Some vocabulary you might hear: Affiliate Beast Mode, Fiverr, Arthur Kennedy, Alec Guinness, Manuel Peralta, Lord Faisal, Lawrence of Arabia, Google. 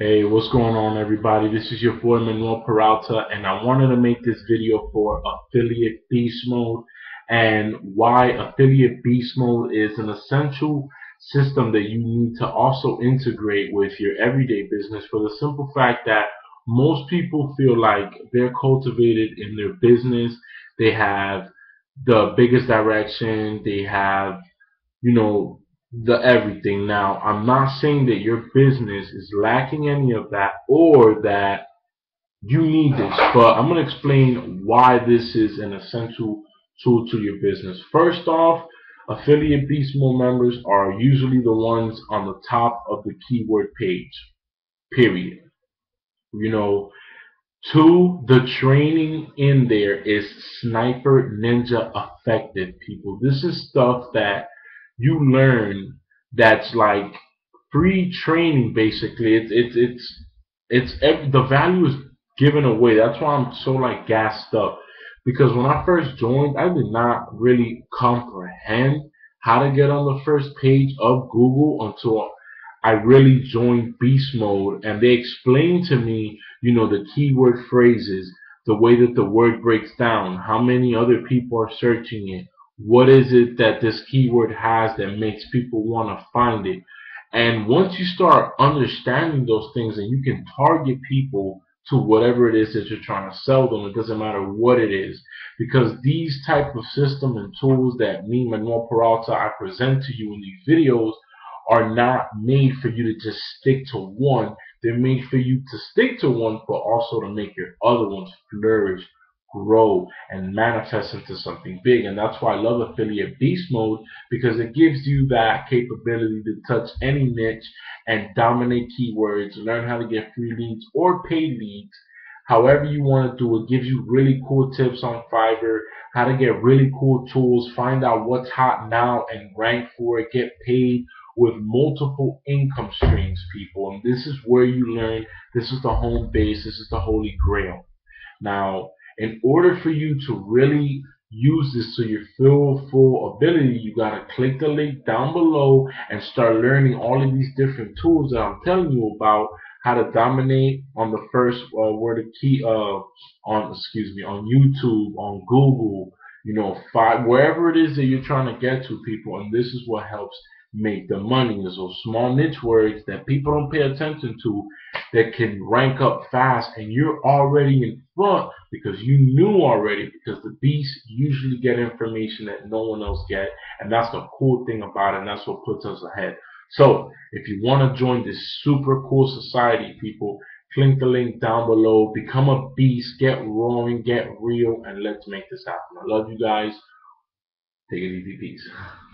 Hey, what's going on, everybody? This is your boy Manuel Peralta, and I wanted to make this video for Affiliate Beast Mode and why Affiliate Beast Mode is an essential system that you need to also integrate with your everyday business, for the simple fact that most people feel like they're cultivated in their business. They have the biggest direction. They have, you know, the everything. Now, I'm not saying that your business is lacking any of that or that you need this, but I'm going to explain why this is an essential tool to your business. First off, Affiliate Beast Mode members are usually the ones on the top of the keyword page, period. You know, two, the training in there is sniper ninja effective, people. This is stuff that you learn that's like free training, basically. The value is given away. That's why I'm so like gassed up, because when I first joined, I did not really comprehend how to get on the first page of Google until I really joined Beast Mode, and they explained to me, you know, the keyword phrases, the way that the word breaks down, how many other people are searching it, what is it that this keyword has that makes people want to find it. And once you start understanding those things, and you can target people to whatever it is that you're trying to sell them, it doesn't matter what it is, because these type of systems and tools that me, Manuel Peralta, I present to you in these videos are not made for you to just stick to one. They're made for you to stick to one, but also to make your other ones flourish, grow, and manifest into something big. And that's why I love Affiliate Beast Mode, because it gives you that capability to touch any niche and dominate keywords, learn how to get free leads or paid leads, however you want to do it. Gives you really cool tips on Fiverr, how to get really cool tools, find out what's hot now and rank for it, get paid with multiple income streams, people. And this is where you learn. This is the home base. This is the holy grail. Now, in order for you to really use this to your full ability, you gotta click the link down below and start learning all of these different tools that I'm telling you about. How to dominate on the first on YouTube, on Google, you know, wherever it is that you're trying to get to, people. And this is what helps make the money, is those small niche words that people don't pay attention to that can rank up fast, and you're already in front because you knew already, because the beasts usually get information that no one else gets, and that's the cool thing about it, and that's what puts us ahead. So if you want to join this super cool society, people, click the link down below, become a beast, get roaring, get real, and let's make this happen. I love you guys. Take it easy. Peace.